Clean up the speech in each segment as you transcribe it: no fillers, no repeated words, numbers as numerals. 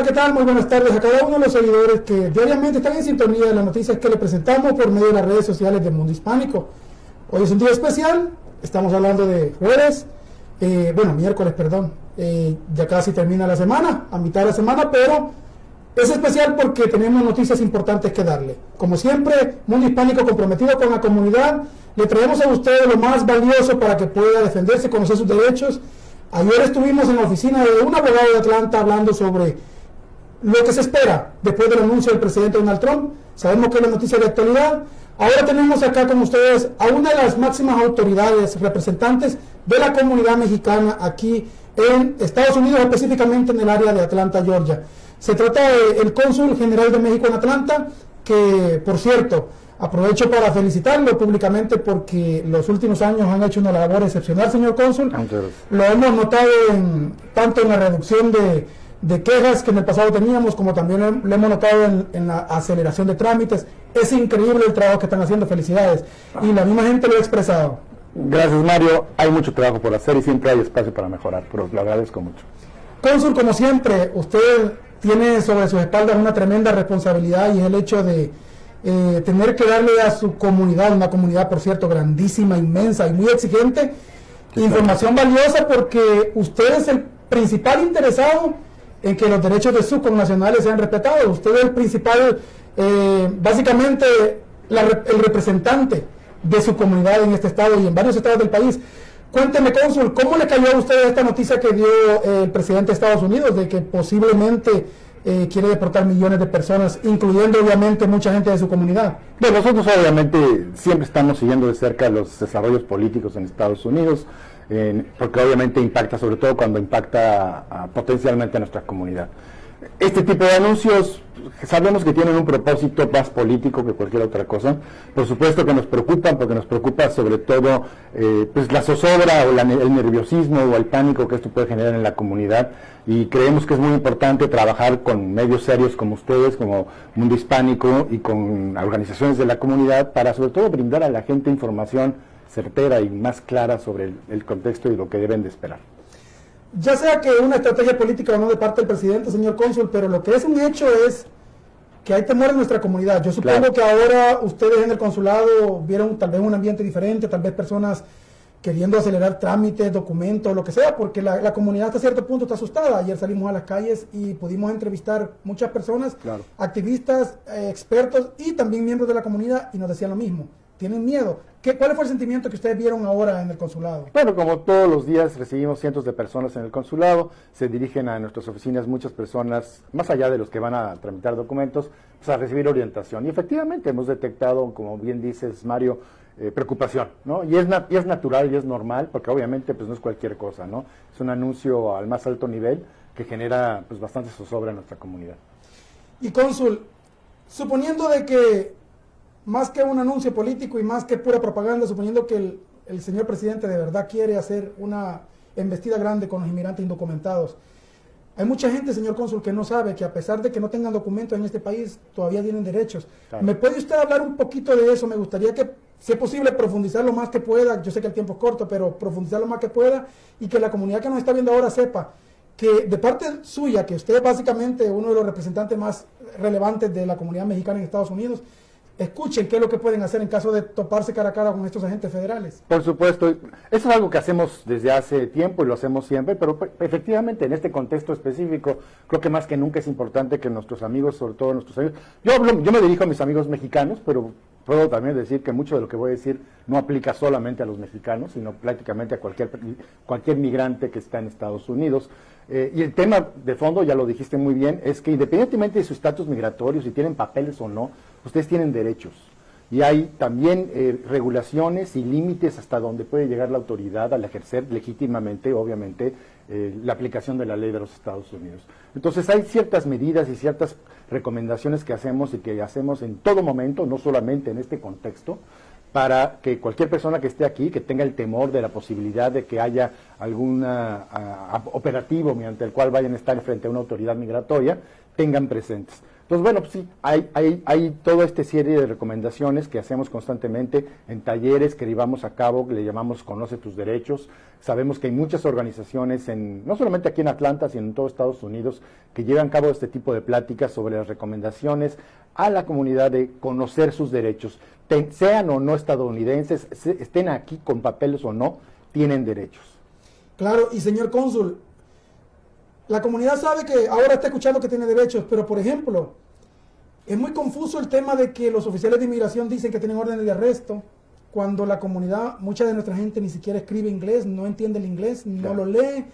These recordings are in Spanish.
Hola, ¿qué tal? Muy buenas tardes a cada uno de los seguidores que diariamente están en sintonía de las noticias que le presentamos por medio de las redes sociales del Mundo Hispánico. Hoy es un día especial, estamos hablando de jueves, miércoles, perdón. Ya casi termina la semana, a mitad de la semana, pero es especial porque tenemos noticias importantes que darle. Como siempre, Mundo Hispánico comprometido con la comunidad, le traemos a ustedes lo más valioso para que pueda defenderse y conocer sus derechos. Ayer estuvimos en la oficina de un abogado de Atlanta hablando sobre lo que se espera después del anuncio del presidente Donald Trump. Sabemos que es la noticia de actualidad. Ahora tenemos acá con ustedes a una de las máximas autoridades, representantes de la comunidad mexicana aquí en Estados Unidos, específicamente en el área de Atlanta, Georgia. Se trata del cónsul general de México en Atlanta, que, por cierto, aprovecho para felicitarlo públicamente porque los últimos años han hecho una labor excepcional, señor cónsul. Lo hemos notado tanto en la reducción de quejas que en el pasado teníamos, como también lo hemos notado en la aceleración de trámites. Es increíble el trabajo que están haciendo, felicidades. Y la misma gente lo ha expresado. Gracias, Mario. Hay mucho trabajo por hacer y siempre hay espacio para mejorar, pero lo agradezco mucho. Cónsul, como siempre, usted tiene sobre sus espaldas una tremenda responsabilidad y es el hecho de tener que darle a su comunidad, una comunidad por cierto grandísima, inmensa y muy exigente, información valiosa, porque usted es el principal interesado en que los derechos de sus connacionales sean respetados. Usted es el principal, básicamente el representante de su comunidad en este estado y en varios estados del país. Cuénteme, cónsul, ¿cómo le cayó a usted esta noticia que dio el presidente de Estados Unidos de que posiblemente quiere deportar millones de personas, incluyendo obviamente mucha gente de su comunidad? Bueno, nosotros obviamente siempre estamos siguiendo de cerca los desarrollos políticos en Estados Unidos, porque obviamente impacta, sobre todo cuando impacta potencialmente a nuestra comunidad. Este tipo de anuncios sabemos que tienen un propósito más político que cualquier otra cosa. Por supuesto que nos preocupan, porque nos preocupa sobre todo la zozobra o el nerviosismo o el pánico que esto puede generar en la comunidad, y creemos que es muy importante trabajar con medios serios como ustedes, como Mundo Hispánico y con organizaciones de la comunidad, para sobre todo brindar a la gente información certera y más clara sobre el contexto y lo que deben de esperar. Ya sea que una estrategia política o no de parte del presidente, señor cónsul, pero lo que es un hecho es que hay temor en nuestra comunidad. Yo supongo que ahora ustedes en el consulado vieron tal vez un ambiente diferente, tal vez personas queriendo acelerar trámites, documentos, lo que sea, porque la comunidad hasta cierto punto está asustada. Ayer salimos a las calles y pudimos entrevistar muchas personas, activistas, expertos y también miembros de la comunidad, y nos decían lo mismo. Tienen miedo. ¿Cuál fue el sentimiento que ustedes vieron ahora en el consulado? Bueno, como todos los días recibimos cientos de personas en el consulado, se dirigen a nuestras oficinas muchas personas, más allá de los que van a tramitar documentos, pues a recibir orientación. Y efectivamente hemos detectado, como bien dices, Mario, preocupación, ¿no? Y es natural y es normal, porque obviamente pues no es cualquier cosa, ¿no? Es un anuncio al más alto nivel que genera pues bastante zozobra en nuestra comunidad. Y cónsul, suponiendo de que más que un anuncio político y más que pura propaganda, suponiendo que el señor presidente de verdad quiere hacer una embestida grande con los inmigrantes indocumentados, hay mucha gente, señor cónsul, que no sabe que a pesar de que no tengan documentos en este país, todavía tienen derechos. Claro. ¿Me puede usted hablar un poquito de eso? Me gustaría que, si es posible, profundizar lo más que pueda. Yo sé que el tiempo es corto, pero profundizar lo más que pueda y que la comunidad que nos está viendo ahora sepa que de parte suya, que usted es básicamente uno de los representantes más relevantes de la comunidad mexicana en Estados Unidos, escuchen qué es lo que pueden hacer en caso de toparse cara a cara con estos agentes federales. Por supuesto, eso es algo que hacemos desde hace tiempo y lo hacemos siempre, pero efectivamente en este contexto específico creo que más que nunca es importante que nuestros amigos, sobre todo nuestros amigos, yo me dirijo a mis amigos mexicanos, pero puedo también decir que mucho de lo que voy a decir no aplica solamente a los mexicanos, sino prácticamente a cualquier migrante que está en Estados Unidos. Y el tema de fondo, ya lo dijiste muy bien, es que independientemente de su estatus migratorio, si tienen papeles o no, ustedes tienen derechos. Y hay también regulaciones y límites hasta donde puede llegar la autoridad al ejercer legítimamente, obviamente, la aplicación de la ley de los Estados Unidos. Entonces hay ciertas medidas y ciertas recomendaciones que hacemos y que hacemos en todo momento, no solamente en este contexto, para que cualquier persona que esté aquí, que tenga el temor de la posibilidad de que haya algún operativo mediante el cual vayan a estar frente a una autoridad migratoria, tengan presentes. Entonces, bueno, pues sí, hay toda esta serie de recomendaciones que hacemos constantemente en talleres que llevamos a cabo, que le llamamos Conoce tus Derechos. Sabemos que hay muchas organizaciones, no solamente aquí en Atlanta, sino en todo Estados Unidos, que llevan a cabo este tipo de pláticas sobre las recomendaciones a la comunidad de conocer sus derechos. Sean o no estadounidenses, estén aquí con papeles o no, tienen derechos. Claro, y señor cónsul, la comunidad sabe que ahora está escuchando que tiene derechos, pero por ejemplo, es muy confuso el tema de que los oficiales de inmigración dicen que tienen órdenes de arresto, cuando la comunidad, mucha de nuestra gente ni siquiera escribe inglés, no entiende el inglés, no lo lee.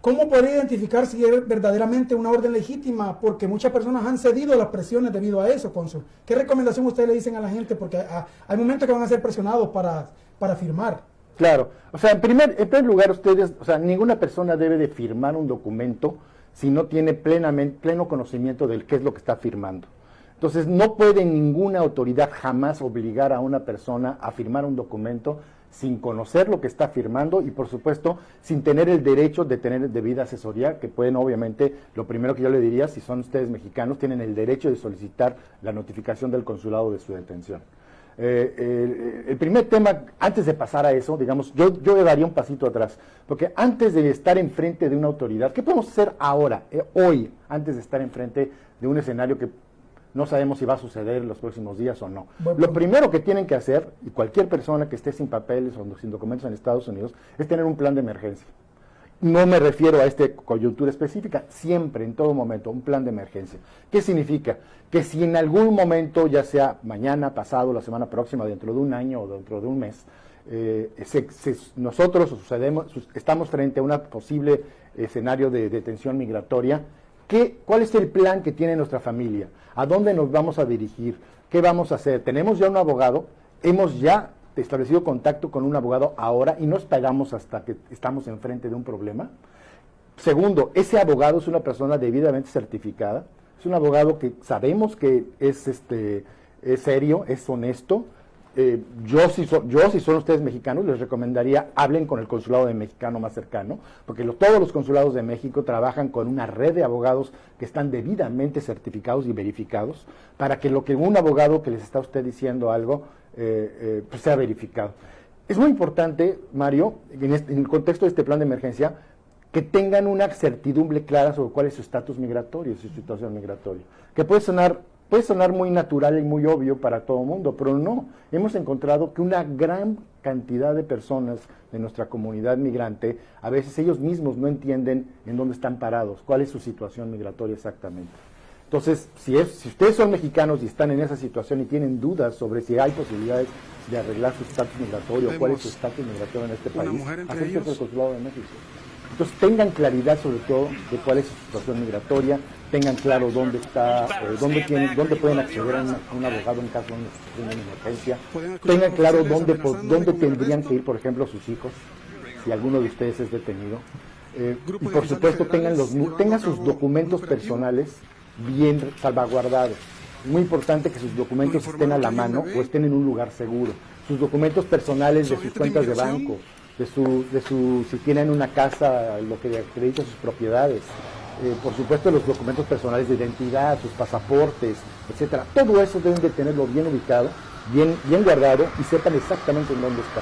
¿Cómo poder identificar si es verdaderamente una orden legítima? Porque muchas personas han cedido a las presiones debido a eso, cónsul. ¿Qué recomendación ustedes le dicen a la gente? Porque hay momentos que van a ser presionados para firmar. Claro, o sea, en primer lugar, ustedes, o sea, ninguna persona debe de firmar un documento si no tiene pleno conocimiento del qué es lo que está firmando. Entonces, no puede ninguna autoridad jamás obligar a una persona a firmar un documento sin conocer lo que está firmando y, por supuesto, sin tener el derecho de tener debida asesoría, que pueden, obviamente, lo primero que yo le diría, si son ustedes mexicanos, tienen el derecho de solicitar la notificación del consulado de su detención. El primer tema, antes de pasar a eso, digamos, yo le daría un pasito atrás, porque antes de estar enfrente de una autoridad, ¿qué podemos hacer ahora, hoy, antes de estar enfrente de un escenario que no sabemos si va a suceder en los próximos días o no? Bueno, lo primero que tienen que hacer, y cualquier persona que esté sin papeles o sin documentos en Estados Unidos, es tener un plan de emergencia. No me refiero a esta coyuntura específica, siempre, en todo momento, un plan de emergencia. ¿Qué significa? Que si en algún momento, ya sea mañana, pasado, la semana próxima, dentro de un año o dentro de un mes, nosotros estamos frente a un posible escenario de detención migratoria, ¿cuál es el plan que tiene nuestra familia? ¿A dónde nos vamos a dirigir? ¿Qué vamos a hacer? Tenemos ya un abogado, hemos ya establecido contacto con un abogado ahora y no esperamos hasta que estamos enfrente de un problema. Segundo, ese abogado es una persona debidamente certificada, es un abogado que sabemos que es serio, es honesto. Yo, si son ustedes mexicanos, les recomendaría hablen con el consulado de mexicano más cercano, porque todos los consulados de México trabajan con una red de abogados que están debidamente certificados y verificados, para que un abogado que les está usted diciendo algo pues sea verificado. Es muy importante, Mario, en el contexto de este plan de emergencia, que tengan una certidumbre clara sobre cuál es su estatus migratorio, su situación migratoria, que puede sonar muy natural y muy obvio para todo el mundo, pero no. Hemos encontrado que una gran cantidad de personas de nuestra comunidad migrante, a veces ellos mismos no entienden en dónde están parados, cuál es su situación migratoria exactamente. Entonces, si ustedes son mexicanos y están en esa situación y tienen dudas sobre si hay posibilidades de arreglar su estatus migratorio, cuál es su estatus migratorio en este país, acérquense al Consulado de México. Entonces, tengan claridad sobre todo de cuál es su situación migratoria, tengan claro dónde está, dónde pueden acceder a un abogado en caso de una emergencia, tengan claro dónde tendrían que ir, por ejemplo, sus hijos, si alguno de ustedes es detenido. Y por supuesto, tengan sus documentos personales bien salvaguardados. Muy importante que sus documentos estén a la mano o estén en un lugar seguro. Sus documentos personales de sus cuentas de banco, si tienen una casa, lo que acredita sus propiedades. Por supuesto, los documentos personales de identidad, sus pasaportes, etcétera. Todo eso deben de tenerlo bien ubicado, bien guardado y sepan exactamente en dónde está.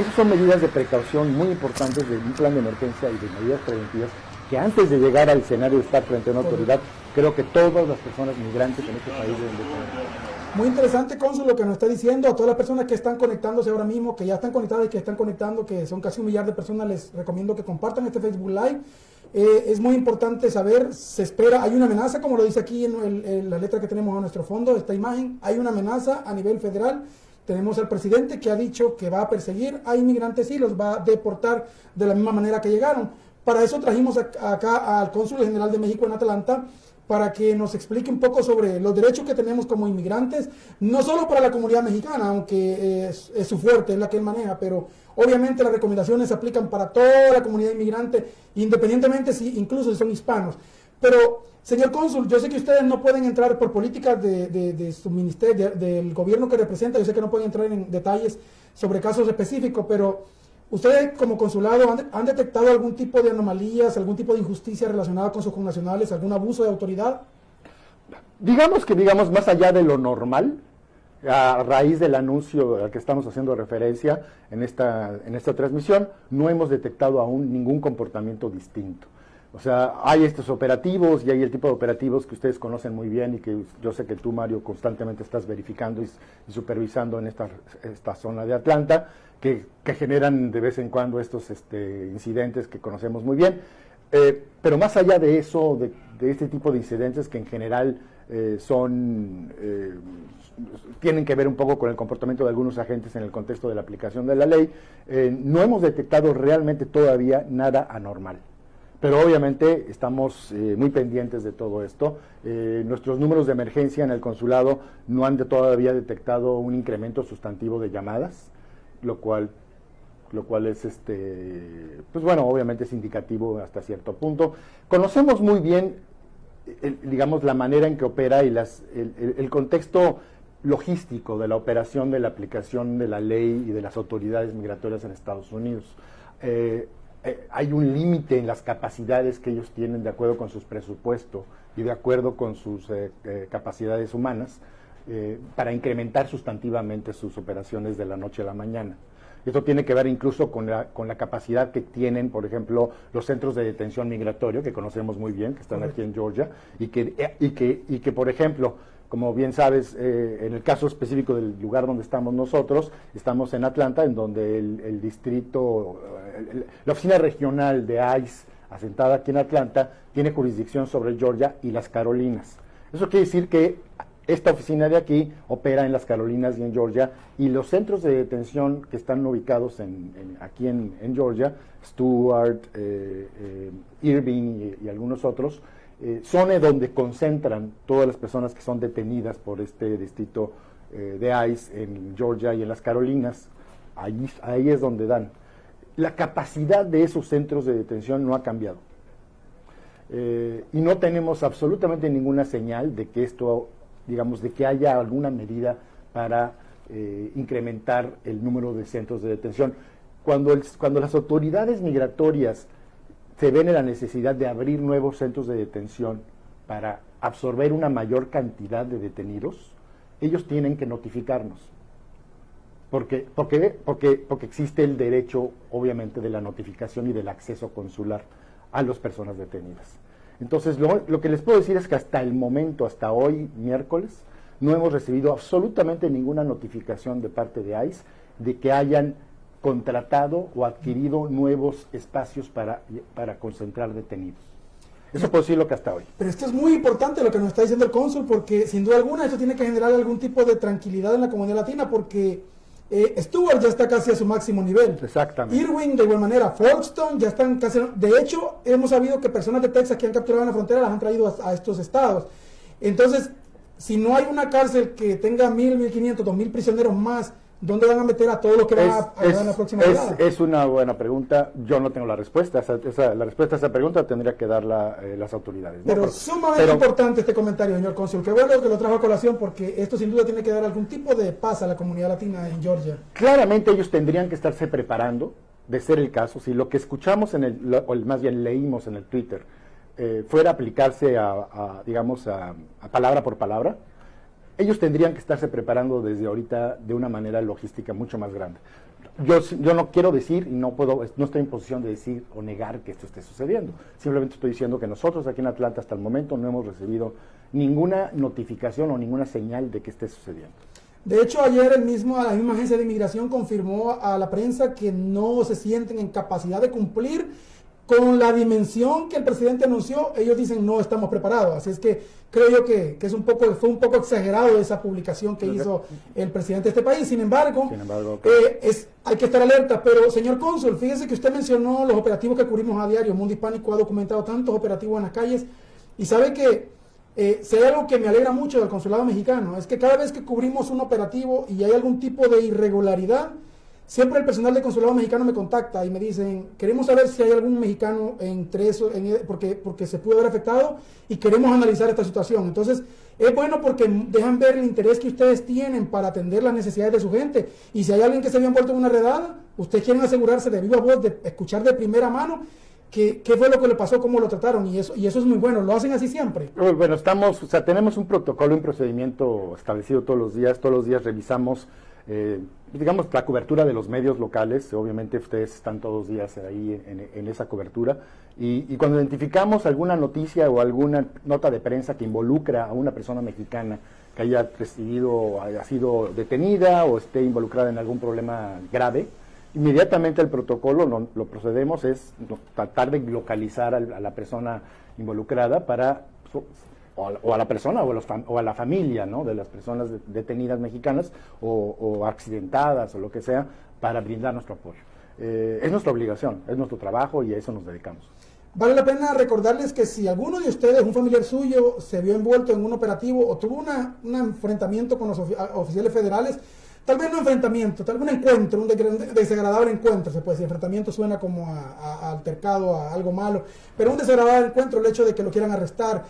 Esas son medidas de precaución muy importantes de un plan de emergencia y de medidas preventivas que antes de llegar al escenario de estar frente a una autoridad, creo que todas las personas migrantes en este país deben de tener. Muy interesante, cónsul, lo que nos está diciendo. A todas las personas que están conectándose ahora mismo, que ya están conectadas y que están conectando, que son casi 1 millar de personas, les recomiendo que compartan este Facebook Live. Es muy importante saber, se espera, hay una amenaza, como lo dice aquí en la letra que tenemos a nuestro fondo, esta imagen, hay una amenaza a nivel federal. Tenemos al presidente que ha dicho que va a perseguir a inmigrantes y los va a deportar de la misma manera que llegaron. Para eso trajimos acá al cónsul general de México en Atlanta, para que nos explique un poco sobre los derechos que tenemos como inmigrantes, no solo para la comunidad mexicana, aunque es su fuerte, es la que él maneja, pero obviamente las recomendaciones se aplican para toda la comunidad inmigrante, independientemente incluso si son hispanos. Pero, señor cónsul, yo sé que ustedes no pueden entrar por políticas de su ministerio, del gobierno que representa, yo sé que no pueden entrar en detalles sobre casos específicos, pero ¿ustedes como consulado han detectado algún tipo de anomalías, algún tipo de injusticia relacionada con sus connacionales, algún abuso de autoridad? digamos que más allá de lo normal, a raíz del anuncio al que estamos haciendo referencia en esta transmisión, no hemos detectado aún ningún comportamiento distinto. O sea, hay estos operativos y hay el tipo de operativos que ustedes conocen muy bien y que yo sé que tú, Mario, constantemente estás verificando y supervisando en esta zona de Atlanta, que generan de vez en cuando estos incidentes que conocemos muy bien. Pero más allá de eso, de este tipo de incidentes que en general tienen que ver un poco con el comportamiento de algunos agentes en el contexto de la aplicación de la ley, no hemos detectado realmente todavía nada anormal. Pero obviamente estamos muy pendientes de todo esto. Nuestros números de emergencia en el consulado no han todavía detectado un incremento sustantivo de llamadas, lo cual es, pues bueno, obviamente es indicativo hasta cierto punto. Conocemos muy bien, digamos, la manera en que opera y el contexto logístico de la operación de la aplicación de la ley y de las autoridades migratorias en Estados Unidos. Hay un límite en las capacidades que ellos tienen de acuerdo con sus presupuestos y de acuerdo con sus capacidades humanas para incrementar sustantivamente sus operaciones de la noche a la mañana. Esto tiene que ver incluso con la capacidad que tienen, por ejemplo, los centros de detención migratorio, que conocemos muy bien, que están aquí en Georgia, y que por ejemplo, como bien sabes, en el caso específico del lugar donde estamos nosotros, estamos en Atlanta, en donde el distrito, la oficina regional de ICE, asentada aquí en Atlanta, tiene jurisdicción sobre Georgia y las Carolinas. Eso quiere decir que esta oficina de aquí opera en las Carolinas y en Georgia, y los centros de detención que están ubicados aquí en Georgia, Stewart, Irwin y algunos otros, son donde concentran todas las personas que son detenidas por este distrito de ICE en Georgia y en las Carolinas. Ahí es donde dan. La capacidad de esos centros de detención no ha cambiado. Y no tenemos absolutamente ninguna señal de que esto, digamos, de que haya alguna medida para incrementar el número de centros de detención. Cuando las autoridades migratorias se ven en la necesidad de abrir nuevos centros de detención para absorber una mayor cantidad de detenidos, ellos tienen que notificarnos, porque existe el derecho, obviamente, de la notificación y del acceso consular a las personas detenidas. Entonces, lo que les puedo decir es que hasta el momento, hasta hoy, miércoles, no hemos recibido absolutamente ninguna notificación de parte de ICE de que hayan contratado o adquirido nuevos espacios para concentrar detenidos. Eso puedo decir lo que hasta hoy. Pero esto es muy importante lo que nos está diciendo el cónsul, porque sin duda alguna esto tiene que generar algún tipo de tranquilidad en la comunidad latina, porque Stewart ya está casi a su máximo nivel. Exactamente. Irwin de igual manera, Folkestone ya están casi... De hecho, hemos sabido que personas de Texas que han capturado en la frontera las han traído a estos estados. Entonces, si no hay una cárcel que tenga 1,000, 1,500, 2,000 prisioneros más, ¿dónde van a meter a todos los que van a ayudar en la próxima jornada? Es una buena pregunta. Yo no tengo la respuesta. La respuesta a esa pregunta tendría que dar las autoridades, ¿no? Pero sumamente importante este comentario, señor cónsul. Qué bueno que lo trajo a colación, porque esto sin duda tiene que dar algún tipo de paz a la comunidad latina en Georgia. Claramente ellos tendrían que estarse preparando, de ser el caso, si lo que escuchamos, o más bien leímos en el Twitter, fuera a aplicarse digamos, a palabra por palabra. Ellos tendrían que estarse preparando desde ahorita de una manera logística mucho más grande. Yo no quiero decir, y no estoy en posición de decir o negar que esto esté sucediendo. Simplemente estoy diciendo que nosotros aquí en Atlanta hasta el momento no hemos recibido ninguna notificación o ninguna señal de que esté sucediendo. De hecho, ayer la misma agencia de inmigración confirmó a la prensa que no se sienten en capacidad de cumplir con la dimensión que el presidente anunció. Ellos dicen, no estamos preparados. Así es que creo yo que fue un poco exagerado esa publicación que hizo el presidente de este país. Sin embargo hay que estar alerta. Pero, señor cónsul, fíjese que usted mencionó los operativos que cubrimos a diario. Mundo Hispánico ha documentado tantos operativos en las calles. Y sabe que si hay algo que me alegra mucho del consulado mexicano, es que cada vez que cubrimos un operativo y hay algún tipo de irregularidad, siempre el personal del consulado mexicano me contacta y me dicen, queremos saber si hay algún mexicano entre esos, porque se pudo haber afectado, y queremos analizar esta situación. Entonces, es bueno porque dejan ver el interés que ustedes tienen para atender las necesidades de su gente. Y si hay alguien que se había envuelto en una redada, ustedes quieren asegurarse de viva voz, de escuchar de primera mano qué fue lo que le pasó, cómo lo trataron, y eso es muy bueno. ¿Lo hacen así siempre? Bueno, estamos, o sea, tenemos un protocolo, un procedimiento establecido todos los días. Todos los días revisamos, digamos, la cobertura de los medios locales. Obviamente ustedes están todos los días ahí en esa cobertura, y cuando identificamos alguna noticia o alguna nota de prensa que involucra a una persona mexicana que haya recibido, haya sido detenida o esté involucrada en algún problema grave, inmediatamente el protocolo, lo procedemos, es tratar de localizar a la persona involucrada para, o a la persona o a la familia, ¿no?, de las personas detenidas mexicanas o accidentadas o lo que sea, para brindar nuestro apoyo. Es nuestra obligación, es nuestro trabajo y a eso nos dedicamos. Vale la pena recordarles que si alguno de ustedes, un familiar suyo, se vio envuelto en un operativo o tuvo un enfrentamiento con los oficiales federales, tal vez no enfrentamiento, tal vez un encuentro, un desagradable encuentro, se puede decir. Enfrentamiento suena como a altercado, a algo malo, pero un desagradable encuentro, el hecho de que lo quieran arrestar.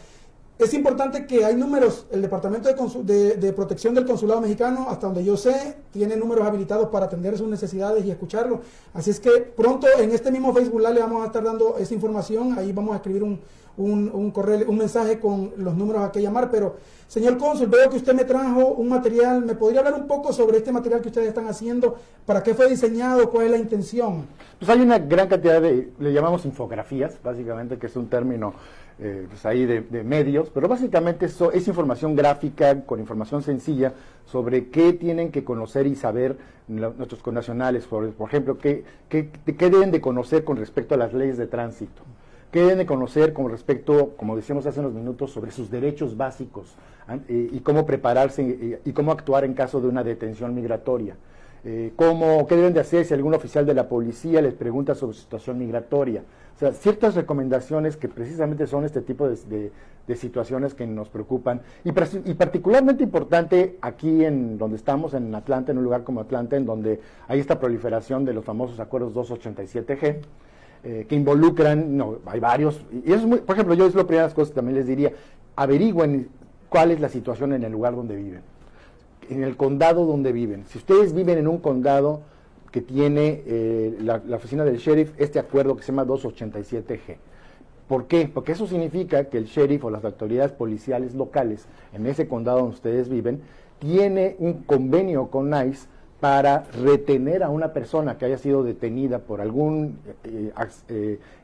Es importante que hay números, el Departamento de Protección del Consulado Mexicano, hasta donde yo sé, tiene números habilitados para atender sus necesidades y escucharlo. Así es que pronto en este mismo Facebook Live le vamos a estar dando esa información, ahí vamos a escribir un correo, un mensaje con los números a que llamar. Pero, señor cónsul, veo que usted me trajo un material. ¿Me podría hablar un poco sobre este material que ustedes están haciendo? ¿Para qué fue diseñado? ¿Cuál es la intención? Pues hay una gran cantidad de, le llamamos infografías, básicamente, que es un término pues ahí de medios, pero básicamente eso es información gráfica con información sencilla sobre qué tienen que conocer y saber nuestros connacionales. Por ejemplo, qué deben de conocer con respecto a las leyes de tránsito. ¿Qué deben de conocer con respecto, como decíamos hace unos minutos, sobre sus derechos básicos y cómo prepararse y cómo actuar en caso de una detención migratoria? ¿Qué deben de hacer si algún oficial de la policía les pregunta sobre su situación migratoria? O sea, ciertas recomendaciones que precisamente son este tipo de situaciones que nos preocupan. Y particularmente importante aquí en donde estamos, en Atlanta, en un lugar como Atlanta, en donde hay esta proliferación de los famosos acuerdos 287G, que involucran, hay varios, y eso es muy, por ejemplo, yo es lo primera de las cosas que también les diría: averigüen cuál es la situación en el lugar donde viven, en el condado donde viven. Si ustedes viven en un condado que tiene la oficina del sheriff, este acuerdo que se llama 287G. ¿Por qué? Porque eso significa que el sheriff o las autoridades policiales locales en ese condado donde ustedes viven tiene un convenio con ICE para retener a una persona que haya sido detenida por algún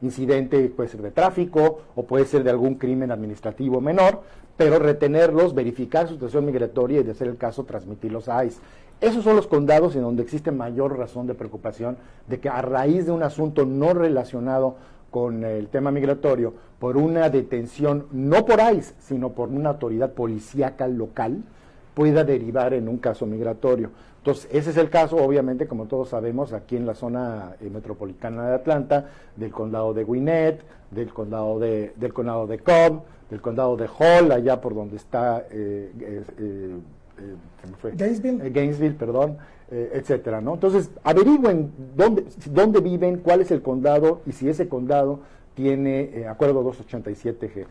incidente, puede ser de tráfico o puede ser de algún crimen administrativo menor, pero retenerlos, verificar su situación migratoria y, de ser el caso, transmitirlos a ICE. Esos son los condados en donde existe mayor razón de preocupación de que, a raíz de un asunto no relacionado con el tema migratorio, por una detención, no por ICE, sino por una autoridad policíaca local, pueda derivar en un caso migratorio. Entonces, ese es el caso, obviamente, como todos sabemos, aquí en la zona metropolitana de Atlanta, del condado de Gwinnett, del condado de Cobb, del condado de Hall, allá por donde está Gainesville, perdón, etcétera, ¿no? Entonces, averigüen dónde viven, cuál es el condado y si ese condado tiene acuerdo 287G.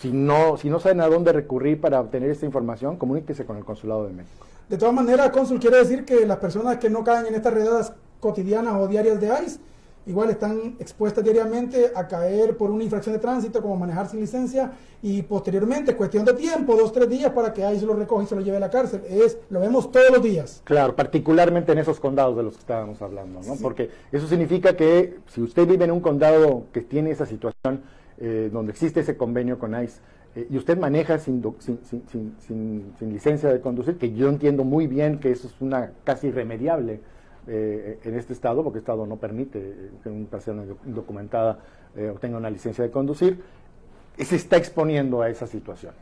Si no saben a dónde recurrir para obtener esta información, comuníquese con el Consulado de México. De todas maneras, cónsul, quiere decir que las personas que no caen en estas redadas cotidianas o diarias de ICE, igual están expuestas diariamente a caer por una infracción de tránsito, como manejar sin licencia, y posteriormente, cuestión de tiempo, 2 o 3 días, para que ICE lo recoja y se lo lleve a la cárcel. Lo vemos todos los días. Claro, particularmente en esos condados de los que estábamos hablando, ¿no? Sí. Porque eso significa que si usted vive en un condado que tiene esa situación, donde existe ese convenio con ICE, y usted maneja sin licencia de conducir, que yo entiendo muy bien que eso es una casi irremediable en este estado, porque el estado no permite que una persona indocumentada obtenga una licencia de conducir, y se está exponiendo a esa situación.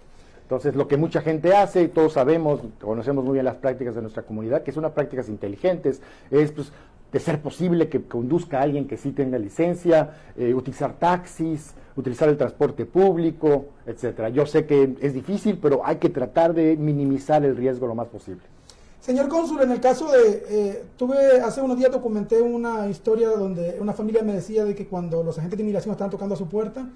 Entonces, lo que mucha gente hace, y todos sabemos, conocemos muy bien las prácticas de nuestra comunidad, que son unas prácticas inteligentes, es, pues, de ser posible, que conduzca a alguien que sí tenga licencia, utilizar taxis, utilizar el transporte público, etcétera. Yo sé que es difícil, pero hay que tratar de minimizar el riesgo lo más posible. Señor cónsul, en el caso de, hace unos días documenté una historia donde una familia me decía de que cuando los agentes de inmigración estaban tocando a su puerta,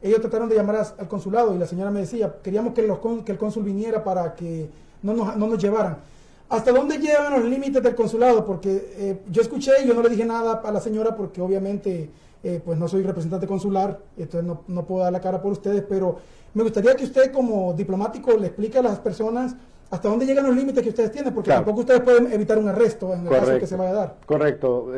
ellos trataron de llamar al consulado y la señora me decía: queríamos que el cónsul viniera para que no nos llevaran. ¿Hasta dónde llegan los límites del consulado? Porque yo escuché, yo no le dije nada a la señora porque obviamente pues no soy representante consular, entonces no puedo dar la cara por ustedes, pero me gustaría que usted como diplomático le explique a las personas hasta dónde llegan los límites que ustedes tienen, porque claro, tampoco ustedes pueden evitar un arresto en el correcto, caso que se vaya a dar. Correcto,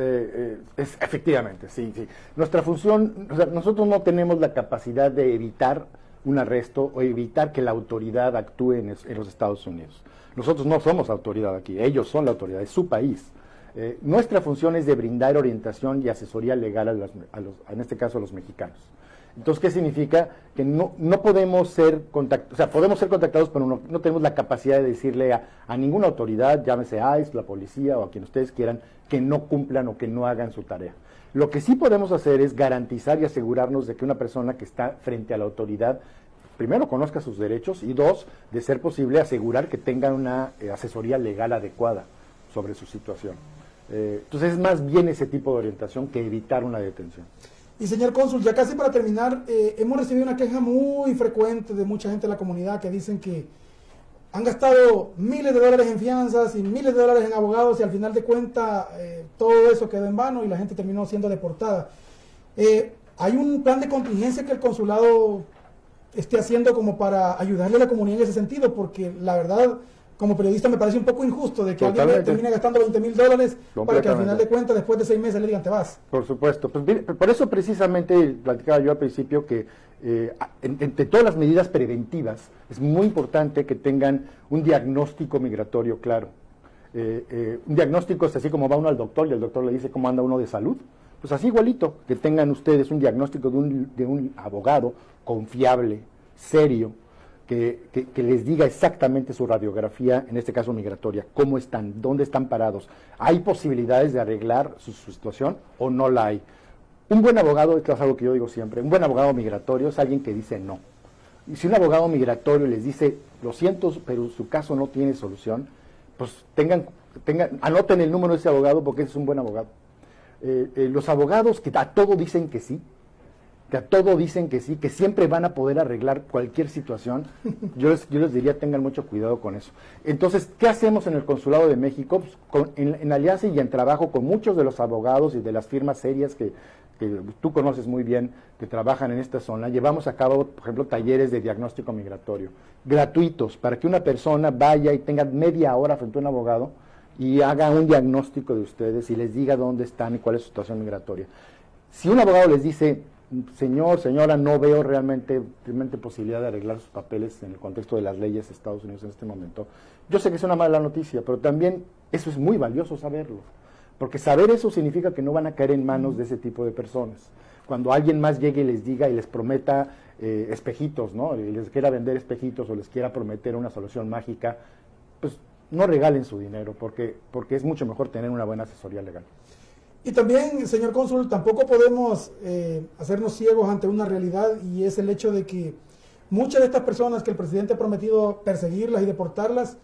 efectivamente, sí, sí. Nuestra función, o sea, nosotros no tenemos la capacidad de evitar un arresto o evitar que la autoridad actúe en los Estados Unidos. Nosotros no somos autoridad aquí, ellos son la autoridad, es su país. Nuestra función es de brindar orientación y asesoría legal en este caso a los mexicanos. Entonces, ¿qué significa? Que no podemos ser contactados, o sea, podemos ser contactados, pero no tenemos la capacidad de decirle a ninguna autoridad, llámese ICE, la policía o a quien ustedes quieran, que no cumplan o que no hagan su tarea. Lo que sí podemos hacer es garantizar y asegurarnos de que una persona que está frente a la autoridad primero conozca sus derechos y dos, de ser posible, asegurar que tenga una asesoría legal adecuada sobre su situación. Entonces es más bien ese tipo de orientación que evitar una detención. Y señor cónsul, ya casi para terminar, hemos recibido una queja muy frecuente de mucha gente de la comunidad que dicen que han gastado miles de dólares en fianzas y miles de dólares en abogados y al final de cuentas todo eso quedó en vano y la gente terminó siendo deportada. ¿Hay un plan de contingencia que el consulado esté haciendo como para ayudarle a la comunidad en ese sentido? Porque la verdad, como periodista me parece un poco injusto de que alguien termine gastando $20,000 para que al final de cuentas, después de 6 meses, le digan te vas. Por supuesto. Pues, mire, por eso precisamente platicaba yo al principio que entre todas las medidas preventivas es muy importante que tengan un diagnóstico migratorio claro. Un diagnóstico es así como va uno al doctor y el doctor le dice cómo anda uno de salud. Pues así igualito, que tengan ustedes un diagnóstico de un abogado confiable, serio, que les diga exactamente su radiografía, en este caso migratoria, cómo están, dónde están parados. ¿Hay posibilidades de arreglar su situación o no la hay? Un buen abogado, esto es algo que yo digo siempre, un buen abogado migratorio es alguien que dice no. Y si un abogado migratorio les dice, lo siento, pero su caso no tiene solución, pues anoten el número de ese abogado porque ese es un buen abogado. Los abogados que a todo dicen que sí, que siempre van a poder arreglar cualquier situación, yo les diría tengan mucho cuidado con eso. Entonces, ¿qué hacemos en el Consulado de México? Pues en alianza y en trabajo con muchos de los abogados y de las firmas serias que tú conoces muy bien, que trabajan en esta zona, llevamos a cabo, por ejemplo, talleres de diagnóstico migratorio, gratuitos, para que una persona vaya y tenga media hora frente a un abogado, y haga un diagnóstico de ustedes y les diga dónde están y cuál es su situación migratoria. Si un abogado les dice, señor, señora, no veo realmente posibilidad de arreglar sus papeles en el contexto de las leyes de Estados Unidos en este momento, yo sé que es una mala noticia, pero también eso es muy valioso saberlo, porque saber eso significa que no van a caer en manos de ese tipo de personas. Cuando alguien más llegue y les diga y les prometa espejitos, ¿no? Y les quiera vender espejitos o les quiera prometer una solución mágica, pues no regalen su dinero, porque es mucho mejor tener una buena asesoría legal. Y también, señor cónsul, tampoco podemos hacernos ciegos ante una realidad, y es el hecho de que muchas de estas personas que el presidente ha prometido perseguirlas y deportarlas,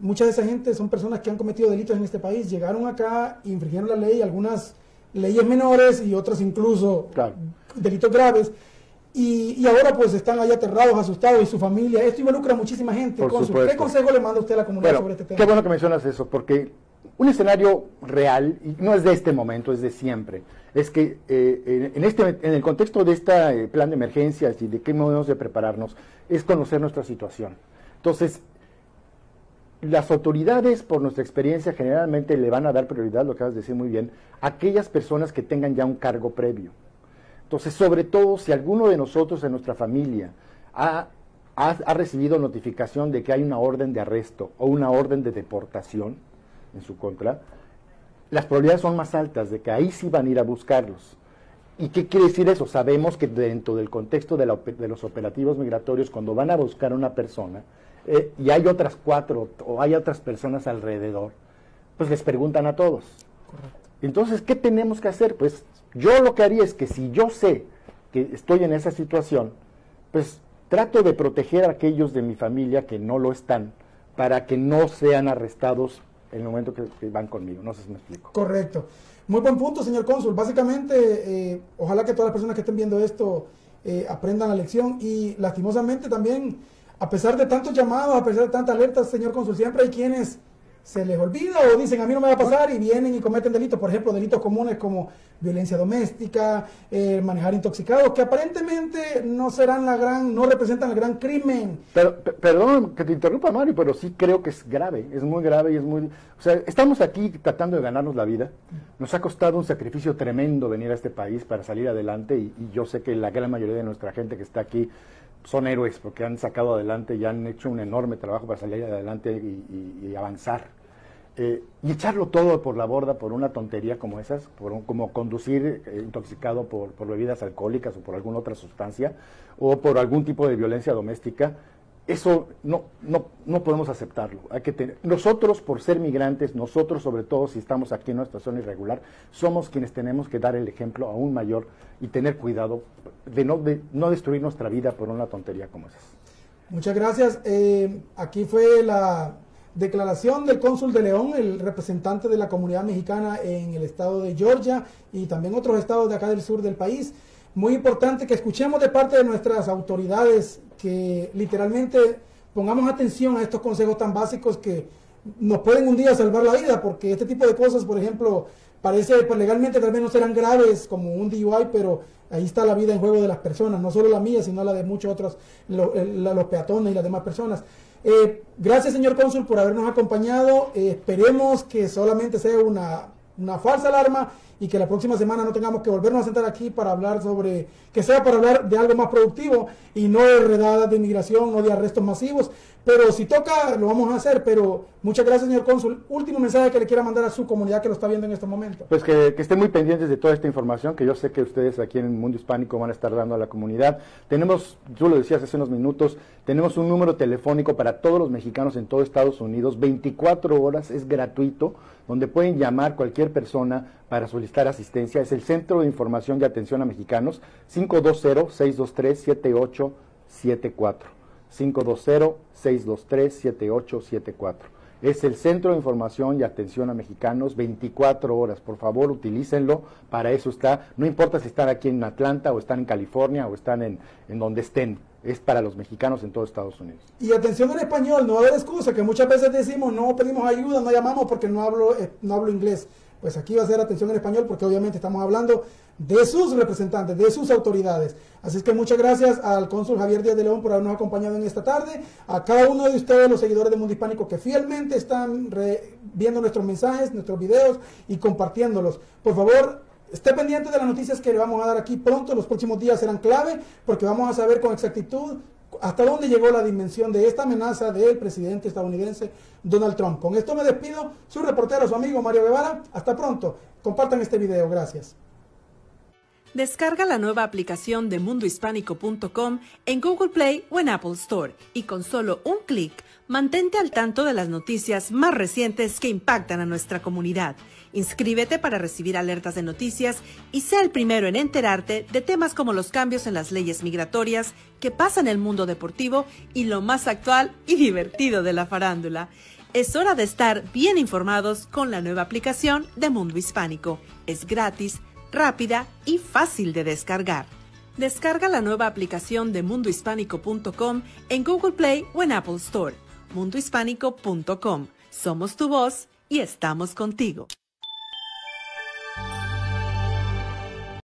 muchas de esa gente son personas que han cometido delitos en este país, llegaron acá, infringieron la ley, algunas leyes menores y otras incluso claro, delitos graves. Y ahora pues están ahí aterrados, asustados y su familia. Esto involucra a muchísima gente. Cónsul, ¿qué consejo le manda usted a la comunidad sobre este tema? Qué bueno que mencionas eso, porque un escenario real, y no es de este momento, es de siempre, es que en el contexto de este plan de emergencias y de qué modos de prepararnos, es conocer nuestra situación. Entonces, las autoridades, por nuestra experiencia, generalmente le van a dar prioridad, lo acabas de decir muy bien, a aquellas personas que tengan ya un cargo previo. Entonces, sobre todo, si alguno de nosotros en nuestra familia ha recibido notificación de que hay una orden de arresto o una orden de deportación en su contra, las probabilidades son más altas de que ahí sí van a ir a buscarlos. ¿Y qué quiere decir eso? Sabemos que dentro del contexto de los operativos migratorios, cuando van a buscar a una persona y hay otras 4 o hay otras personas alrededor, pues les preguntan a todos. Correcto. Entonces, ¿qué tenemos que hacer? Pues yo lo que haría es que si yo sé que estoy en esa situación, pues trato de proteger a aquellos de mi familia que no lo están, para que no sean arrestados en el momento que van conmigo. No sé si me explico. Correcto. Muy buen punto, señor cónsul. Básicamente, ojalá que todas las personas que estén viendo esto aprendan la lección y lastimosamente también, a pesar de tantos llamados, a pesar de tantas alertas, señor cónsul, siempre hay quienes se les olvida o dicen a mí no me va a pasar y vienen y cometen delitos, por ejemplo, delitos comunes como violencia doméstica, manejar intoxicados, que aparentemente no serán la gran, no representan el gran crimen. Pero, perdón que te interrumpa, Mario, pero sí creo que es grave, es muy grave y es muy... O sea, estamos aquí tratando de ganarnos la vida, nos ha costado un sacrificio tremendo venir a este país para salir adelante y yo sé que la gran mayoría de nuestra gente que está aquí son héroes porque han sacado adelante y han hecho un enorme trabajo para salir adelante y avanzar. Y echarlo todo por la borda por una tontería como esas, por como conducir intoxicado por bebidas alcohólicas o por alguna otra sustancia o por algún tipo de violencia doméstica, eso no podemos aceptarlo. Hay que tener, nosotros por ser migrantes, nosotros sobre todo si estamos aquí en una situación irregular, somos quienes tenemos que dar el ejemplo aún mayor y tener cuidado de no destruir nuestra vida por una tontería como esas. Muchas gracias. Aquí fue la... declaración del cónsul de León, el representante de la comunidad mexicana en el estado de Georgia y también otros estados de acá del sur del país. Muy importante que escuchemos de parte de nuestras autoridades que literalmente pongamos atención a estos consejos tan básicos que nos pueden un día salvar la vida, porque este tipo de cosas, por ejemplo, parece pues legalmente tal vez no serán graves como un DUI, pero ahí está la vida en juego de las personas, no solo la mía, sino la de muchos otros, los peatones y las demás personas. Gracias, señor cónsul, por habernos acompañado. Esperemos que solamente sea una falsa alarma y que la próxima semana no tengamos que volvernos a sentar aquí para hablar sobre, que sea para hablar de algo más productivo y no de redadas de inmigración, no de arrestos masivos. Pero si toca, lo vamos a hacer. Pero muchas gracias, señor cónsul. Último mensaje que le quiera mandar a su comunidad que lo está viendo en estos momentos. Pues que estén muy pendientes de toda esta información que yo sé que ustedes aquí en el Mundo Hispánico van a estar dando a la comunidad. Tenemos, tú lo decías hace unos minutos, tenemos un número telefónico para todos los mexicanos en todo Estados Unidos, 24 horas, es gratuito, donde pueden llamar cualquier persona para solicitar asistencia. Es el Centro de Información y Atención a Mexicanos, 520-623-7874. 520-623-7874. Es el Centro de Información y Atención a Mexicanos, 24 horas. Por favor, utilícenlo, para eso está. No importa si están aquí en Atlanta o están en California o están en donde estén. Es para los mexicanos en todo Estados Unidos. Y atención en español, no va a haber excusa, que muchas veces decimos, no pedimos ayuda, no llamamos porque no hablo inglés. Pues aquí va a ser atención en español porque obviamente estamos hablando de sus representantes, de sus autoridades. Así es que muchas gracias al cónsul Javier Díaz de León por habernos acompañado en esta tarde. A cada uno de ustedes, los seguidores de Mundo Hispánico que fielmente están viendo nuestros mensajes, nuestros videos y compartiéndolos. Por favor, esté pendiente de las noticias que le vamos a dar aquí pronto. Los próximos días serán clave porque vamos a saber con exactitud hasta dónde llegó la dimensión de esta amenaza del presidente estadounidense Donald Trump. Con esto me despido, su reportero, su amigo Mario Guevara. Hasta pronto. Compartan este video. Gracias. Descarga la nueva aplicación de mundohispánico.com en Google Play o en Apple Store y con solo un clic, mantente al tanto de las noticias más recientes que impactan a nuestra comunidad. Inscríbete para recibir alertas de noticias y sea el primero en enterarte de temas como los cambios en las leyes migratorias que pasa en el mundo deportivo y lo más actual y divertido de la farándula. Es hora de estar bien informados con la nueva aplicación de Mundo Hispánico. Es gratis, rápida y fácil de descargar. Descarga la nueva aplicación de mundohispánico.com en Google Play o en Apple Store. mundohispánico.com. Somos tu voz y estamos contigo.